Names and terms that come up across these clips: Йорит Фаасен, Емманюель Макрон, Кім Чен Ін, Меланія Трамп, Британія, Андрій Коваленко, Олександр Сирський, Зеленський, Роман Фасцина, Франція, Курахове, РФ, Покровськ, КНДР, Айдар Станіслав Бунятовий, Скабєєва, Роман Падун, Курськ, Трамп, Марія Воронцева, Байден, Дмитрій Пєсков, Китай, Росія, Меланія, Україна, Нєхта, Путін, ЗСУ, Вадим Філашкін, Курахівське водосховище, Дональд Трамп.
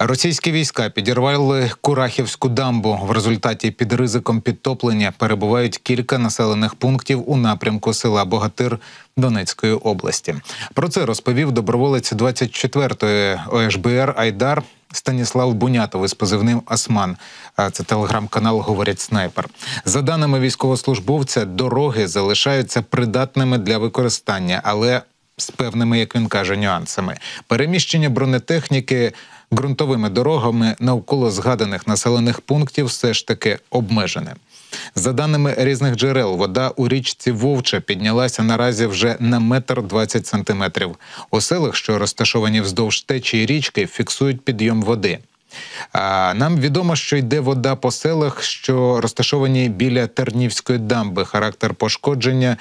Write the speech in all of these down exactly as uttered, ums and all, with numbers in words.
Російські війська підірвали Курахівську дамбу. В результаті під ризиком підтоплення перебувають кілька населених пунктів у напрямку села Богатир Донецької області. Про це розповів доброволець двадцять четвертої О Ш Б Р Айдар Станіслав Бунятовий з позивним «Осман». Це телеграм-канал «Говорять снайпер». За даними військовослужбовця, дороги залишаються придатними для використання, але з певними, як він каже, нюансами. Переміщення бронетехніки ґрунтовими дорогами навколо згаданих населених пунктів все ж таки обмежене. За даними різних джерел, вода у річці Вовча піднялася наразі вже на метр двадцять сантиметрів. У селах, що розташовані вздовж течії річки, фіксують підйом води. А нам відомо, що йде вода по селах, що розташовані біля Тернівської дамби. Характер пошкодження,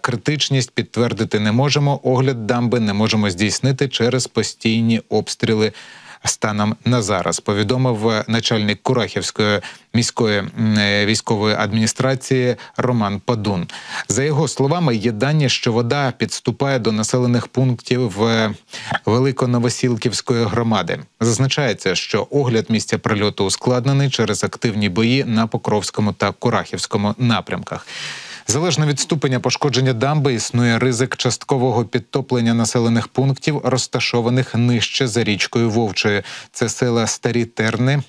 критичність підтвердити не можемо, огляд дамби не можемо здійснити через постійні обстріли станом на зараз, повідомив начальник Курахівської міської військової адміністрації Роман Падун. За його словами, є дані, що вода підступає до населених пунктів Великоновосілківської громади. Зазначається, що огляд місця прильоту ускладнений через активні бої на Покровському та Курахівському напрямках. Залежно від ступеня пошкодження дамби, існує ризик часткового підтоплення населених пунктів, розташованих нижче за річкою Вовчою. Це села Старі Терни,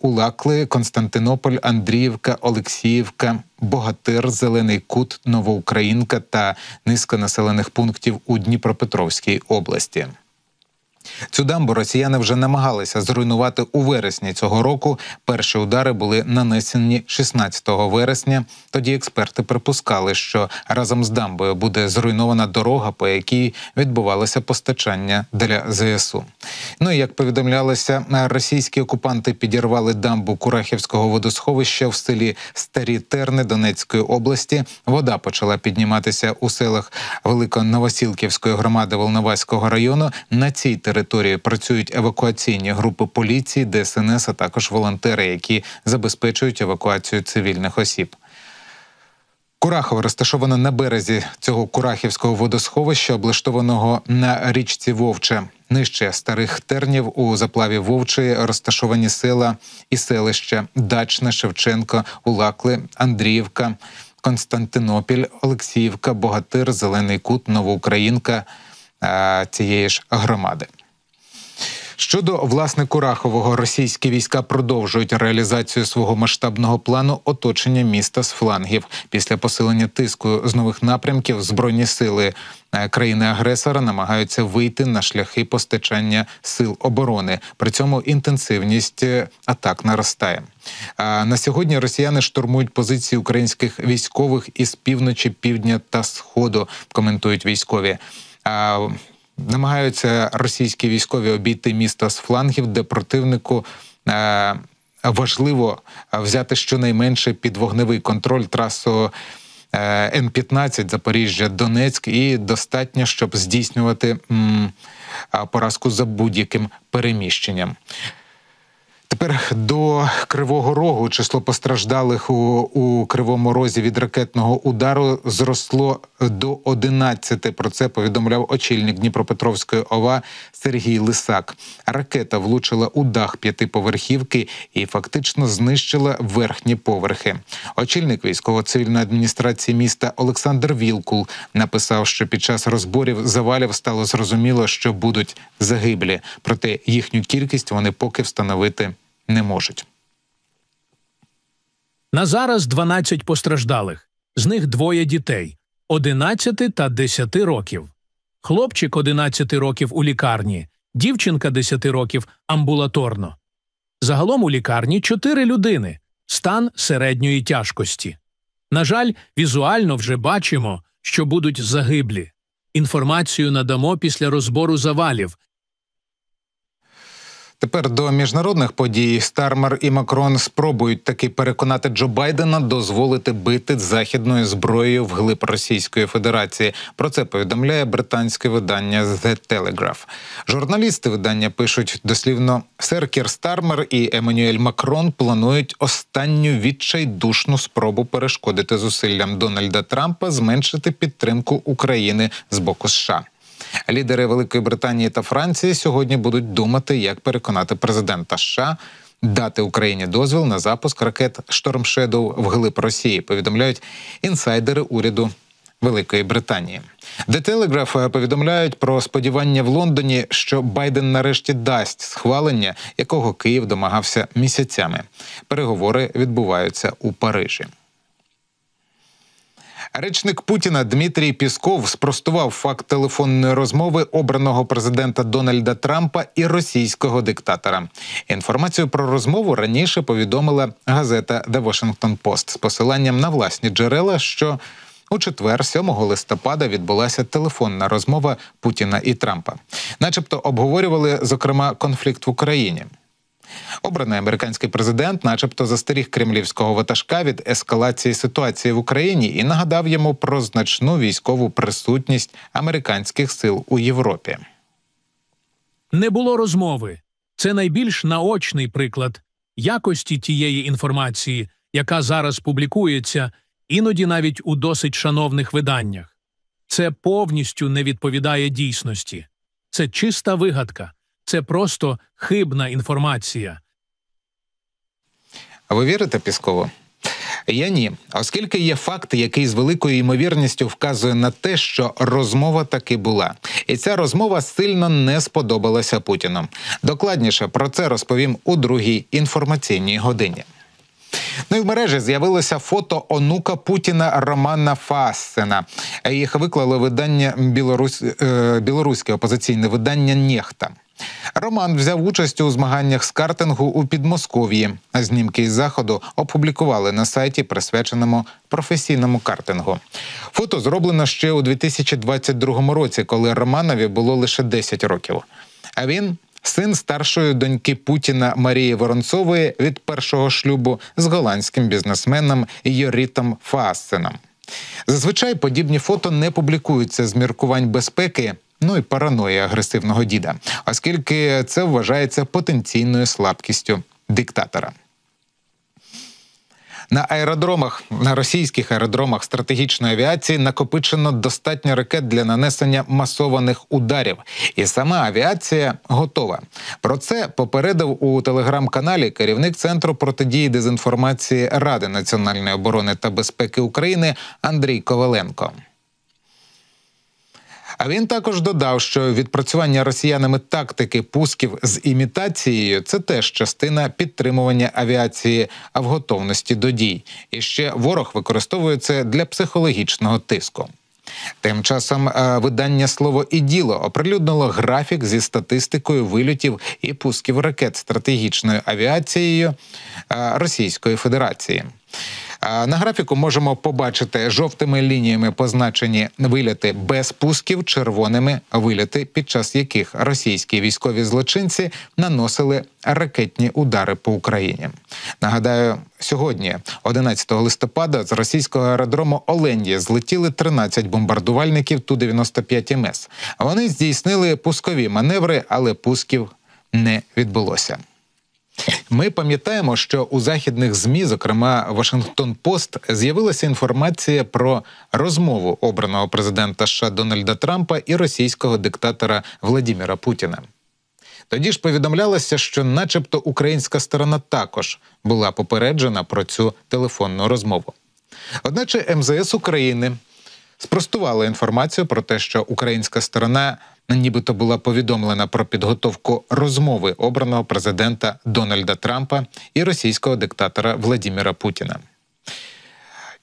Улакли, Константинополь, Андріївка, Олексіївка, Богатир, Зелений Кут, Новоукраїнка та низка населених пунктів у Дніпропетровській області. Цю дамбу росіяни вже намагалися зруйнувати у вересні цього року. Перші удари були нанесені шістнадцятого вересня. Тоді експерти припускали, що разом з дамбою буде зруйнована дорога, по якій відбувалося постачання для З С У. Ну і, як повідомлялося, російські окупанти підірвали дамбу Курахівського водосховища в селі Старі Терни Донецької області. Вода почала підніматися у селах Великоновосілківської громади Волноваського району. На цій території території працюють евакуаційні групи поліції, Д С Н С, а також волонтери, які забезпечують евакуацію цивільних осіб. Курахово розташовано на березі цього Курахівського водосховища, облаштованого на річці Вовча. Нижче Старих Тернів у заплаві Вовчої розташовані села і селища Дачне, Шевченко, Улакли, Андріївка, Константинопіль, Олексіївка, Богатир, Зелений Кут, Новоукраїнка цієї ж громади. Щодо власне Курахового, російські війська продовжують реалізацію свого масштабного плану оточення міста з флангів. Після посилення тиску з нових напрямків Збройні сили країни-агресора намагаються вийти на шляхи постачання сил оборони. При цьому інтенсивність атак наростає. А на сьогодні росіяни штурмують позиції українських військових із півночі, півдня та сходу, коментують військові. А намагаються російські військові обійти міста з флангів, де противнику е, важливо взяти щонайменше під вогневий контроль трасу е, Н п'ятнадцять Запоріжжя-Донецьк і достатньо, щоб здійснювати м, поразку за будь-яким переміщенням. Тепер до Кривого Рогу. Число постраждалих у, у Кривому Розі від ракетного удару зросло до одинадцяти. Про це повідомляв очільник Дніпропетровської О В А Сергій Лисак. Ракета влучила у дах п'ятиповерхівки і фактично знищила верхні поверхи. Очільник військово-цивільної адміністрації міста Олександр Вілкул написав, що під час розборів завалів стало зрозуміло, що будуть загиблі. Проте їхню кількість вони поки встановити не можуть. На зараз дванадцять постраждалих. З них двоє дітей – одинадцяти та десяти років. Хлопчик одинадцяти років у лікарні, дівчинка десяти років амбулаторно. Загалом у лікарні чотири людини. Стан середньої тяжкості. На жаль, візуально вже бачимо, що будуть загиблі. Інформацію надамо після розбору завалів. Тепер до міжнародних подій. Стармер і Макрон спробують таки переконати Джо Байдена дозволити бити західною зброєю вглиб Російської Федерації. Про це повідомляє британське видання The Telegraph. Журналісти видання пишуть дослівно: «Сер Кір Стармер і Емманюель Макрон планують останню відчайдушну спробу перешкодити зусиллям Дональда Трампа зменшити підтримку України з боку США». Лідери Великої Британії та Франції сьогодні будуть думати, як переконати президента США дати Україні дозвіл на запуск ракет «Штормшедов» вглиб Росії, повідомляють інсайдери уряду Великої Британії. The Telegraph повідомляють про сподівання в Лондоні, що Байден нарешті дасть схвалення, якого Київ домагався місяцями. Переговори відбуваються у Парижі. Речник Путіна Дмитрій Пєсков спростував факт телефонної розмови обраного президента Дональда Трампа і російського диктатора. Інформацію про розмову раніше повідомила газета The Washington Post з посиланням на власні джерела, що у четвер, сьомого листопада, відбулася телефонна розмова Путіна і Трампа. Начебто обговорювали, зокрема, конфлікт в Україні. Обраний американський президент начебто застеріг кремлівського ватажка від ескалації ситуації в Україні і нагадав йому про значну військову присутність американських сил у Європі. Не було розмови. Це найбільш наочний приклад якості тієї інформації, яка зараз публікується, іноді навіть у досить шановних виданнях. Це повністю не відповідає дійсності. Це чиста вигадка. Це просто хибна інформація. А ви вірите Пєскову? Я ні. Оскільки є факт, який з великою ймовірністю вказує на те, що розмова таки була. І ця розмова сильно не сподобалася Путіну. Докладніше про це розповім у другій інформаційній годині. Ну і в мережі з'явилося фото онука Путіна Романа Фасцина. Їх виклало видання білорусь... білоруське опозиційне видання «Нєхта». Роман взяв участь у змаганнях з картингу у Підмосков'ї. Знімки із заходу опублікували на сайті, присвяченому професійному картингу. Фото зроблено ще у дві тисячі двадцять другому році, коли Романові було лише десять років. А він – син старшої доньки Путіна Марії Воронцової від першого шлюбу з голландським бізнесменом Йоритом Фаасеном. Зазвичай подібні фото не публікуються з міркувань безпеки, ну і параної агресивного діда, оскільки це вважається потенційною слабкістю диктатора. На аеродромах, на російських аеродромах стратегічної авіації накопичено достатньо ракет для нанесення масованих ударів. І сама авіація готова. Про це попередив у телеграм-каналі керівник Центру протидії дезінформації Ради національної оборони та безпеки України Андрій Коваленко. А він також додав, що відпрацювання росіянами тактики пусків з імітацією – це теж частина підтримування авіації в готовності до дій. І ще ворог використовує це для психологічного тиску. Тим часом видання «Слово і діло» оприлюднило графік зі статистикою вильотів і пусків ракет стратегічною авіацією Російської Федерації. На графіку можемо побачити жовтими лініями позначені вильоти без пусків, червоними – вильоти, під час яких російські військові злочинці наносили ракетні удари по Україні. Нагадаю, сьогодні, одинадцятого листопада, з російського аеродрому Олен'ї злетіли тринадцять бомбардувальників Ту дев'яносто п'ять Ем Ес. Вони здійснили пускові маневри, але пусків не відбулося. Ми пам'ятаємо, що у західних ЗМІ, зокрема Washington Post, з'явилася інформація про розмову обраного президента США Дональда Трампа і російського диктатора Владіміра Путіна. Тоді ж повідомлялося, що начебто українська сторона також була попереджена про цю телефонну розмову. Одначе Ем Зе Ес України спростувала інформацію про те, що українська сторона нібито була повідомлена про підготовку розмови обраного президента Дональда Трампа і російського диктатора Владіміра Путіна.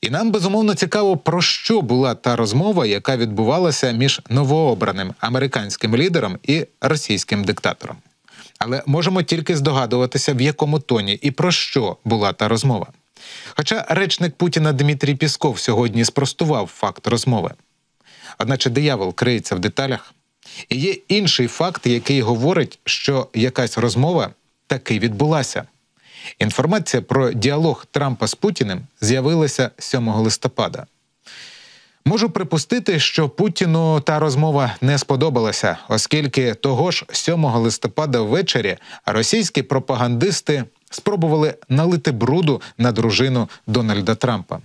І нам, безумовно, цікаво, про що була та розмова, яка відбувалася між новообраним американським лідером і російським диктатором. Але можемо тільки здогадуватися, в якому тоні і про що була та розмова. Хоча речник Путіна Дмитрій Пєсков сьогодні спростував факт розмови. Одначе диявол криється в деталях. І є інший факт, який говорить, що якась розмова таки відбулася. Інформація про діалог Трампа з Путіним з'явилася сьомого листопада. Можу припустити, що Путіну та розмова не сподобалася, оскільки того ж сьомого листопада ввечері російські пропагандисти спробували налити бруду на дружину Дональда Трампа.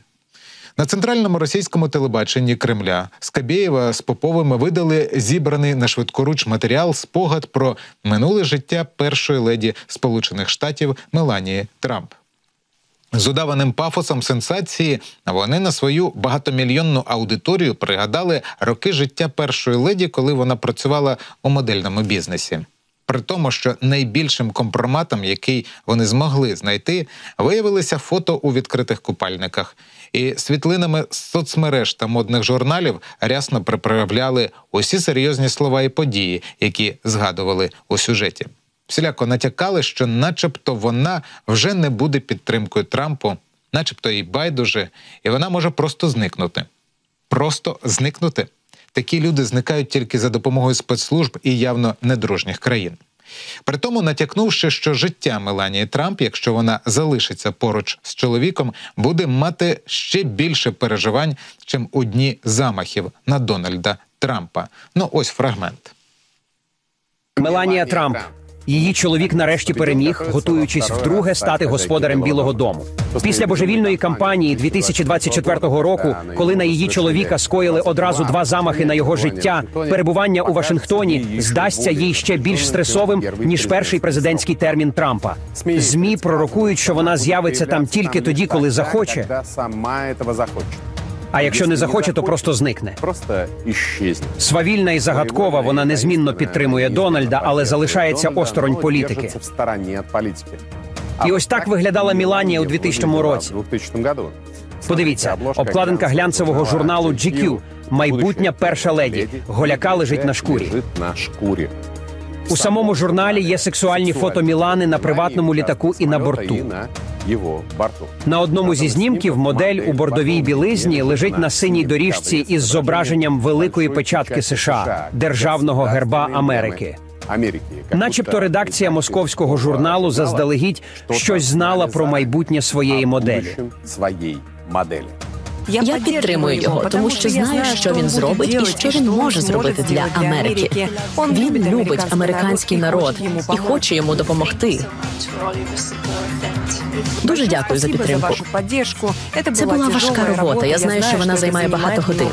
На центральному російському телебаченні Кремля Скабєєва з Поповими видали зібраний на швидкоруч матеріал «Спогад про минуле життя першої леді Сполучених Штатів Меланії Трамп». З удаваним пафосом сенсації вони на свою багатомільйонну аудиторію пригадали роки життя першої леді, коли вона працювала у модельному бізнесі. При тому, що найбільшим компроматом, який вони змогли знайти, виявилися фото у відкритих купальниках. І світлинами з соцмереж та модних журналів рясно приправляли усі серйозні слова і події, які згадували у сюжеті. Всіляко натякали, що начебто вона вже не буде підтримкою Трампу, начебто їй байдуже, і вона може просто зникнути. Просто зникнути? Такі люди зникають тільки за допомогою спецслужб і явно недружніх країн. Притому натякнувши, що життя Меланії Трамп, якщо вона залишиться поруч з чоловіком, буде мати ще більше переживань, чим у дні замахів на Дональда Трампа. Ну ось фрагмент. Меланія Трамп. Її чоловік нарешті переміг, готуючись вдруге стати господарем Білого дому. Після божевільної кампанії дві тисячі двадцять четвертого року, коли на її чоловіка скоїли одразу два замахи на його життя, перебування у Вашингтоні здасться їй ще більш стресовим, ніж перший президентський термін Трампа. ЗМІ пророкують, що вона з'явиться там тільки тоді, коли захоче. А якщо не захоче, то просто зникне. Свавільна і загадкова, вона незмінно підтримує Дональда, але залишається осторонь політики. І ось так виглядала Меланія у двохтисячному році. Подивіться, обкладинка глянцевого журналу джі к'ю «Майбутня перша леді». Голяка лежить на шкурі. У самому журналі є сексуальні фото Мелани на приватному літаку і на борту. На одному зі знімків модель у бордовій білизні лежить на синій доріжці із зображенням великої печатки США – державного герба Америки. Начебто редакція московського журналу заздалегідь щось знала про майбутнє своєї моделі. Я підтримую його, тому що знаю, що він зробить і що він може зробити для Америки. Він любить американський народ і хоче йому допомогти. Дуже дякую за підтримку. Це була важка робота. Я знаю, що вона займає багато годин.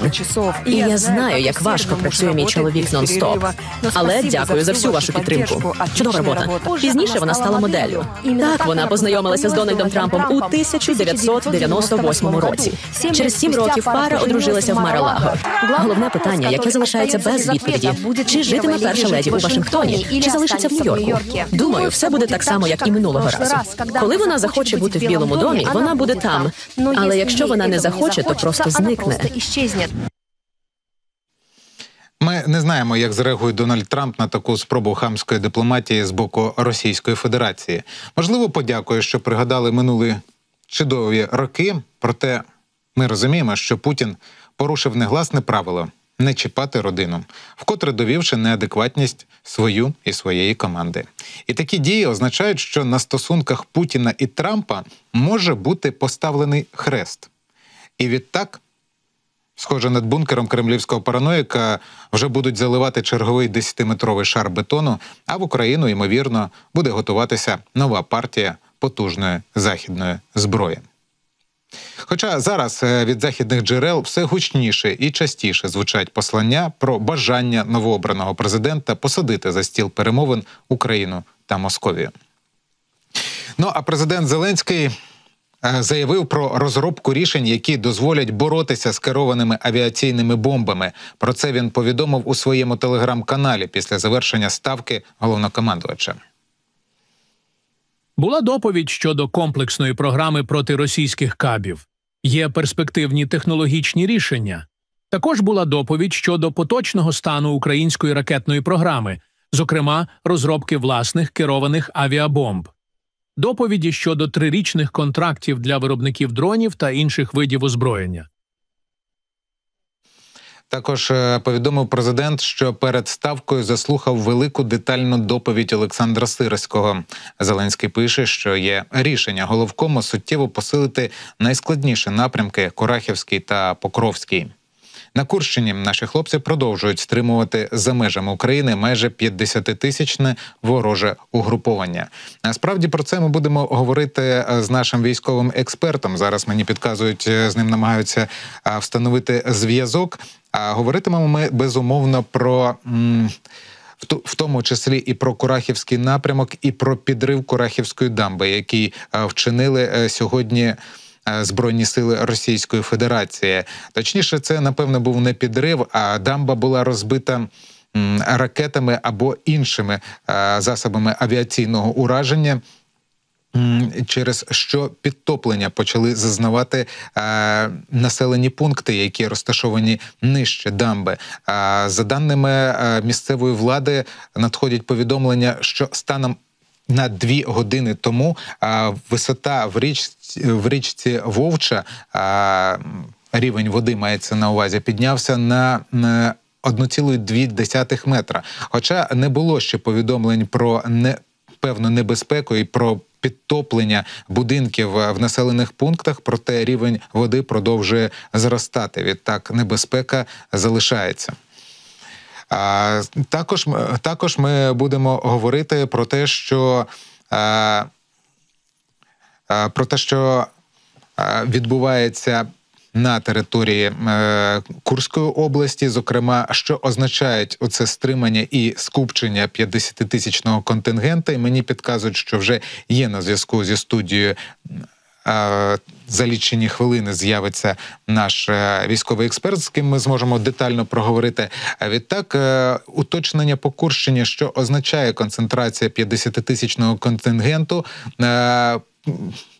І я знаю, як важко працює мій чоловік нон-стоп. Але дякую за всю вашу підтримку. Чудова робота. Пізніше вона стала моделлю. Так, вона познайомилася з Дональдом Трампом у тисяча дев'ятсот дев'яносто восьмому році. Через сім років пара одружилася в Маралаго. Головне питання, яке залишається без відповіді – чи житиме перша леді у Вашингтоні, чи залишиться в Нью-Йорку? Думаю, все буде так само, як і минулого разу. Коли вона захоче бути в Білому домі, вона буде там. Але якщо вона не захоче, то просто зникне. Ми не знаємо, як зреагує Дональд Трамп на таку спробу хамської дипломатії з боку Російської Федерації. Можливо, подякує, що пригадали минулі чудові роки, проте ми розуміємо, що Путін порушив негласне правило – не чіпати родину, вкотре довівши неадекватність свою і своєї команди. І такі дії означають, що на стосунках Путіна і Трампа може бути поставлений хрест. І відтак, схоже, над бункером кремлівського параноїка вже будуть заливати черговий десятиметровий шар бетону, а в Україну, ймовірно, буде готуватися нова партія потужної західної зброї. Хоча зараз від західних джерел все гучніше і частіше звучать послання про бажання новообраного президента посадити за стіл перемовин Україну та Московію. Ну, а президент Зеленський заявив про розробку рішень, які дозволять боротися з керованими авіаційними бомбами. Про це він повідомив у своєму телеграм-каналі після завершення ставки головнокомандувача. Була доповідь щодо комплексної програми проти російських кабів. Є перспективні технологічні рішення. Також була доповідь щодо поточного стану української ракетної програми, зокрема, розробки власних керованих авіабомб. Доповіді щодо трирічних контрактів для виробників дронів та інших видів озброєння. Також повідомив президент, що перед ставкою заслухав велику детальну доповідь Олександра Сирського. Зеленський пише, що є рішення головкому суттєво посилити найскладніші напрямки – Курахівський та Покровський. На Курщині наші хлопці продовжують стримувати за межами України майже п'ятдесятитисячне вороже угруповання. Насправді про це ми будемо говорити з нашим військовим експертом. Зараз мені підказують, з ним намагаються встановити зв'язок. А говоритимемо ми, безумовно, про... М в тому числі і про Курахівський напрямок, і про підрив Курахівської дамби, який вчинили сьогодні Збройні сили Російської Федерації. Точніше, це, напевно, був не підрив, а дамба була розбита ракетами або іншими засобами авіаційного ураження, через що підтоплення почали зазнавати е, населені пункти, які розташовані нижче дамби. Е, за даними е, місцевої влади, надходять повідомлення, що станом на дві години тому е, висота в, річ, в річці Вовча, е, рівень води мається на увазі, піднявся на... на одна ціла дві десятих метра. Хоча не було ще повідомлень про не, певну небезпеку і про підтоплення будинків в населених пунктах, проте рівень води продовжує зростати. Відтак, небезпека залишається. А, також, також ми будемо говорити про те, що, а, а, про те, що а, відбувається на території е, Курської області, зокрема, що означають оце стримання і скупчення п'ятдесятитисячного контингента. І мені підказують, що вже є на зв'язку зі студією, е, за лічені хвилини з'явиться наш е, військовий експерт, з ким ми зможемо детально проговорити. Відтак, е, уточнення по Курщині, що означає концентрація п'ятдесятитисячного контингенту, е,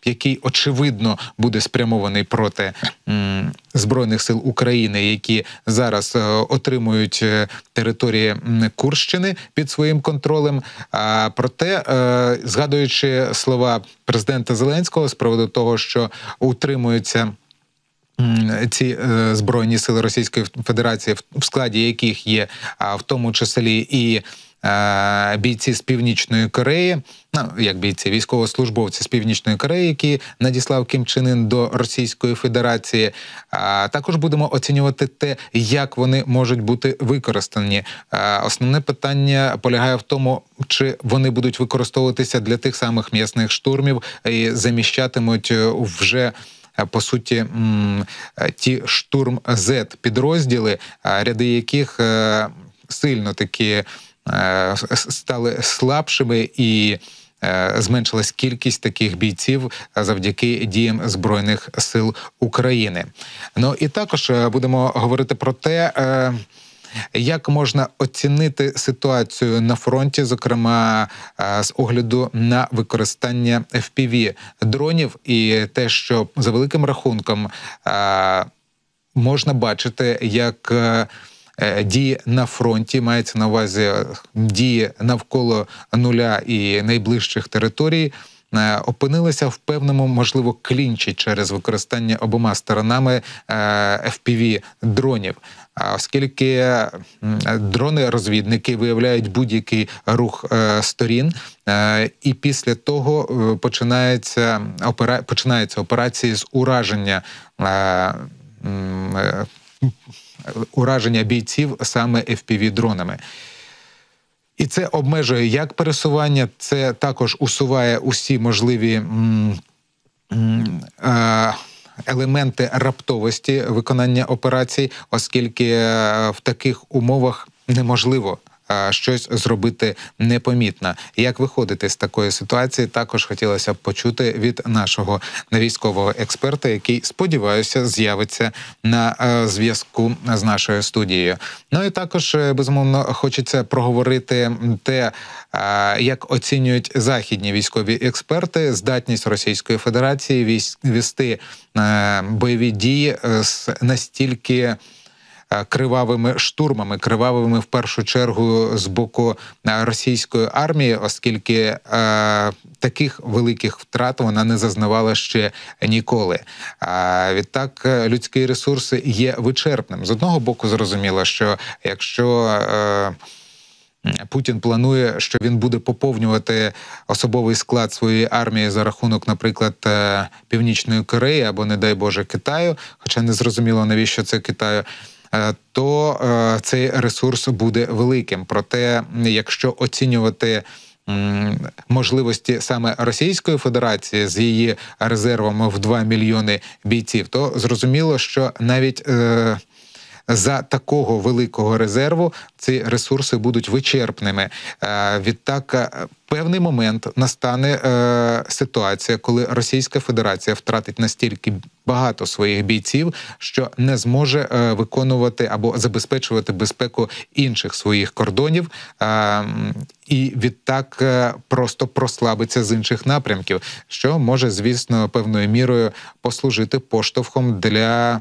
який, очевидно, буде спрямований проти м, Збройних сил України, які зараз е, отримують території Курщини під своїм контролем. А, проте, е, згадуючи слова президента Зеленського з приводу того, що утримуються ці е, Збройні сили Російської Федерації, в складі яких є а, в тому числі і бійці з Північної Кореї, ну, як бійці, військовослужбовці з Північної Кореї, які надіслав Кім Чен Ін до Російської Федерації. А також будемо оцінювати те, як вони можуть бути використані. А, основне питання полягає в тому, чи вони будуть використовуватися для тих самих м'ясних штурмів і заміщатимуть вже, по суті, ті штурм-З підрозділи, ряди яких сильно такі стали слабшими і зменшилась кількість таких бійців завдяки діям Збройних сил України. Ну і також будемо говорити про те, як можна оцінити ситуацію на фронті, зокрема з огляду на використання еф пі ві-дронів і те, що за великим рахунком можна бачити, як дії на фронті, мається на увазі дії навколо нуля і найближчих територій, опинилися в певному, можливо, клінчі через використання обома сторонами еф пі ві-дронів. Оскільки дрони-розвідники виявляють будь-який рух сторін, і після того починається опера... починаються операції з ураження ураження бійців саме еф пі ві-дронами. І це обмежує як пересування, це також усуває усі можливі м, м, е, елементи раптовості виконання операцій, оскільки в таких умовах неможливо щось зробити непомітно. Як виходити з такої ситуації, також хотілося б почути від нашого військового експерта, який, сподіваюся, з'явиться на зв'язку з нашою студією. Ну і також, безумовно, хочеться проговорити те, як оцінюють західні військові експерти здатність Російської Федерації вести бойові дії з настільки кривавими штурмами, кривавими в першу чергу з боку російської армії, оскільки е, таких великих втрат вона не зазнавала ще ніколи. Е, відтак, людські ресурси є вичерпним. З одного боку, зрозуміло, що якщо е, Путін планує, що він буде поповнювати особовий склад своєї армії за рахунок, наприклад, Північної Кореї або, не дай Боже, Китаю, хоча не зрозуміло, навіщо це Китаю, то цей ресурс буде великим. Проте, якщо оцінювати можливості саме Російської Федерації з її резервами в два мільйони бійців, то зрозуміло, що навіть е, за такого великого резерву ці ресурси будуть вичерпними. Е, відтак, певний момент настане е, ситуація, коли Російська Федерація втратить настільки багато своїх бійців, що не зможе е, виконувати або забезпечувати безпеку інших своїх кордонів, е, і відтак е, просто прослабиться з інших напрямків, що може, звісно, певною мірою послужити поштовхом для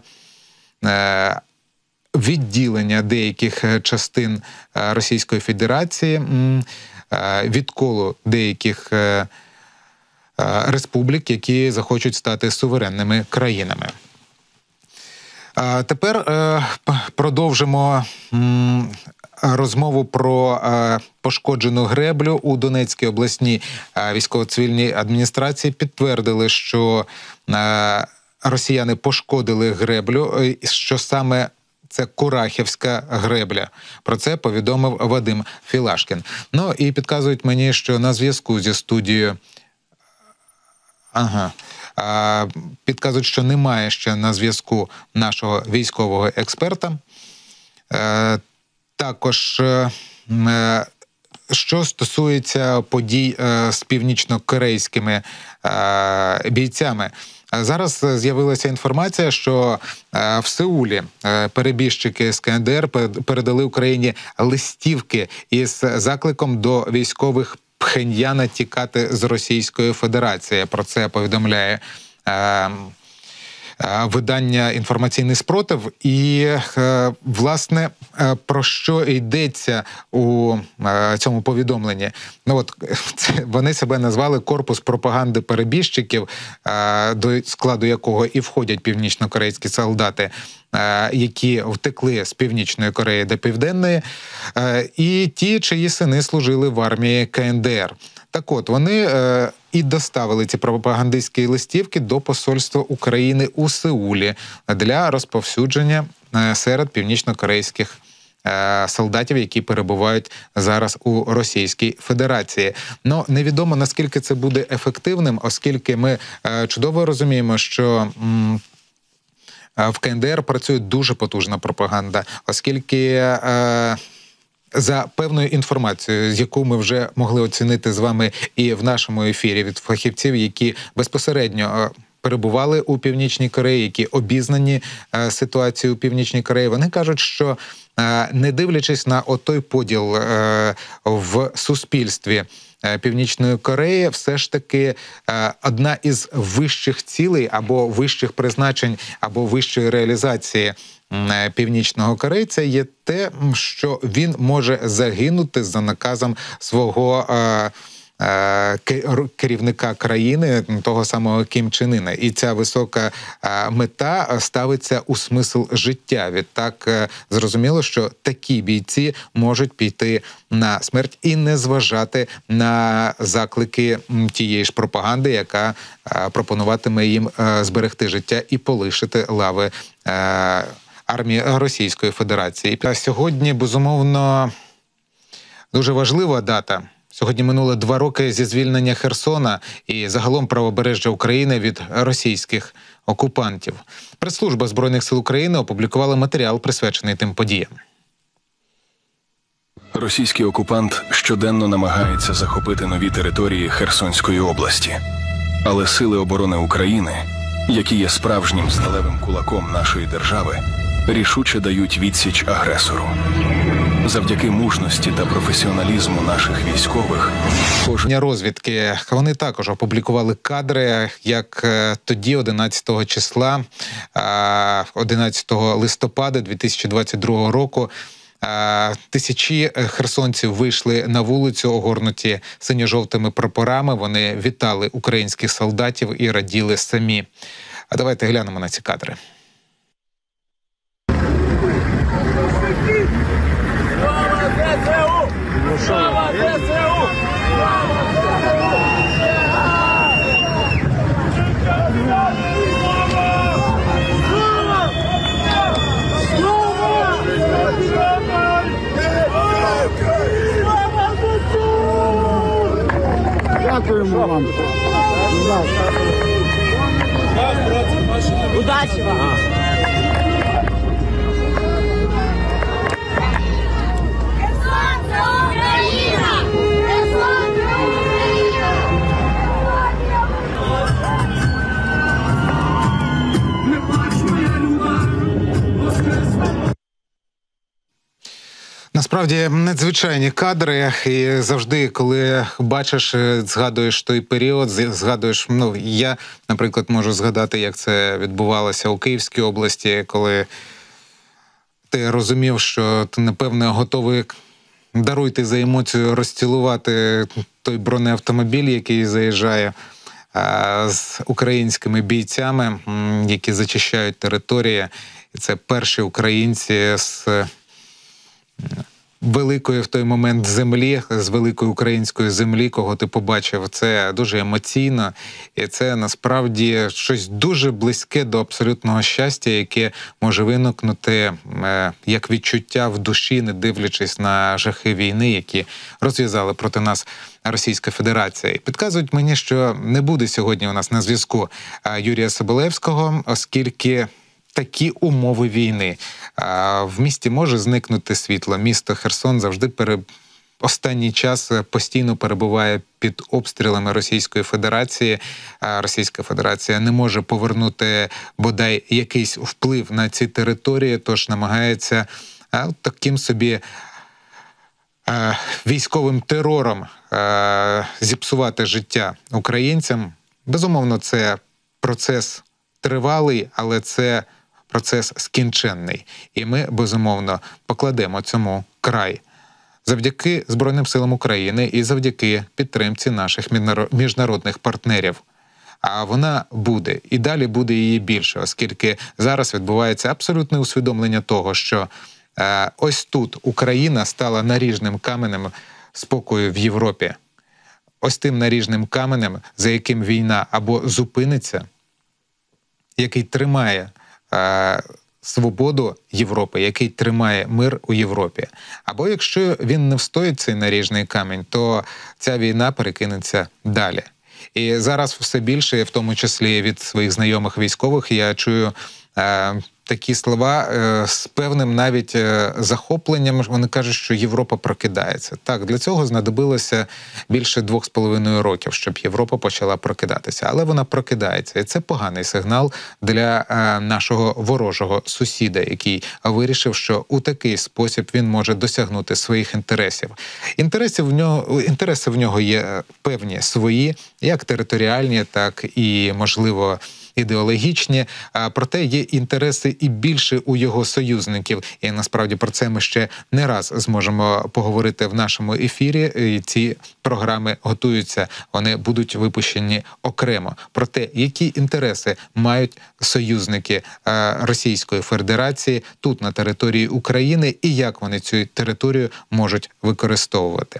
е, відділення деяких частин Російської Федерації, відколу деяких республік, які захочуть стати суверенними країнами. Тепер продовжимо розмову про пошкоджену греблю. У Донецькій обласній військово-цивільній адміністрації підтвердили, що росіяни пошкодили греблю, що саме це Курахівська гребля. Про це повідомив Вадим Філашкін. Ну і підказують мені, що на зв'язку зі студією... Ага. А, підказують, що немає ще на зв'язку нашого військового експерта. А, також... А, Що стосується подій е, з північно-корейськими е, бійцями, зараз з'явилася інформація, що е, в Сеулі е, перебіжчики з КНДР передали Україні листівки із закликом до військових Пхеньяна тікати з Російської Федерації. Про це повідомляє е, видання «Інформаційний спротив». І, власне, про що йдеться у цьому повідомленні? Ну, от, вони себе назвали «Корпус пропаганди перебіжчиків», до складу якого і входять північно-корейські солдати, які втекли з Північної Кореї до Південної, і ті, чиї сини служили в армії КНДР. Так от, вони і доставили ці пропагандистські листівки до посольства України у Сеулі для розповсюдження серед північно-корейських солдатів, які перебувають зараз у Російській Федерації. Ну, невідомо, наскільки це буде ефективним, оскільки ми чудово розуміємо, що в КНДР працює дуже потужна пропаганда, оскільки... За певною інформацією, яку ми вже могли оцінити з вами і в нашому ефірі від фахівців, які безпосередньо перебували у Північній Кореї, які обізнані е, ситуацією у Північній Кореї, вони кажуть, що е, не дивлячись на отой поділ е, в суспільстві е, Північної Кореї, все ж таки е, одна із вищих цілей або вищих призначень, або вищої реалізації північного корейця є те, що він може загинути за наказом свого е, е, керівника країни, того самого Кім Чен Іна. І ця висока е, мета ставиться у смисл життя. Відтак е, зрозуміло, що такі бійці можуть піти на смерть і не зважати на заклики тієї ж пропаганди, яка е, пропонуватиме їм е, зберегти життя і полишити лави е, армії Російської Федерації. А сьогодні, безумовно, дуже важлива дата. Сьогодні минуло два роки зі звільнення Херсона і загалом правобережжя України від російських окупантів. Прес-служба Збройних сил України опублікувала матеріал, присвячений тим подіям. Російський окупант щоденно намагається захопити нові території Херсонської області. Але сили оборони України, які є справжнім сталевим кулаком нашої держави, рішуче дають відсіч агресору. Завдяки мужності та професіоналізму наших військових... Розвідки. Вони також опублікували кадри, як тоді, одинадцятого числа, одинадцятого листопада дві тисячі двадцять другого року, тисячі херсонців вийшли на вулицю, огорнуті синьо-жовтими прапорами. Вони вітали українських солдатів і раділи самі. А давайте глянемо на ці кадри. Слава! вам. Удачі вам. Насправді, надзвичайні кадри, і завжди, коли бачиш, згадуєш той період, згадуєш, ну, я, наприклад, можу згадати, як це відбувалося у Київській області, коли ти розумів, що ти, напевно, готовий, даруйте за емоцію, розцілувати той бронеавтомобіль, який заїжджає з українськими бійцями, які зачищають території. І це перші українці з великої в той момент землі, з великої української землі, кого ти побачив. Це дуже емоційно, і це насправді щось дуже близьке до абсолютного щастя, яке може виникнути як відчуття в душі, не дивлячись на жахи війни, які розв'язали проти нас Російська Федерація. І підказують мені, що не буде сьогодні у нас на зв'язку Юрія Соболевського, оскільки такі умови війни. В місті може зникнути світло. Місто Херсон завжди пере... останній час постійно перебуває під обстрілами Російської Федерації. Російська Федерація не може повернути, бодай, якийсь вплив на ці території, тож намагається таким собі військовим терором зіпсувати життя українцям. Безумовно, це процес тривалий, але це процес скінченний. І ми, безумовно, покладемо цьому край. Завдяки Збройним силам України і завдяки підтримці наших міжнародних партнерів. А вона буде, і далі буде її більше, оскільки зараз відбувається абсолютне усвідомлення того, що е, ось тут Україна стала наріжним каменем спокою в Європі. Ось тим наріжним каменем, за яким війна або зупиниться, який тримає е, свободу Європи, який тримає мир у Європі. Або якщо він не встоїть, цей наріжний камінь, то ця війна перекинеться далі. І зараз все більше, в тому числі від своїх знайомих військових, я чую е, такі слова е, з певним навіть е, захопленням. Вони кажуть, що Європа прокидається. Так, для цього знадобилося більше двох з половиною років, щоб Європа почала прокидатися. Але вона прокидається. І це поганий сигнал для е, нашого ворожого сусіда, який вирішив, що у такий спосіб він може досягнути своїх інтересів. Інтереси в нього, інтереси в нього є певні свої, як територіальні, так і, можливо, ідеологічні, а проте є інтереси і більше у його союзників. І насправді про це ми ще не раз зможемо поговорити в нашому ефірі. І ці програми готуються, вони будуть випущені окремо. Про те, які інтереси мають союзники Російської Федерації тут на території України і як вони цю територію можуть використовувати.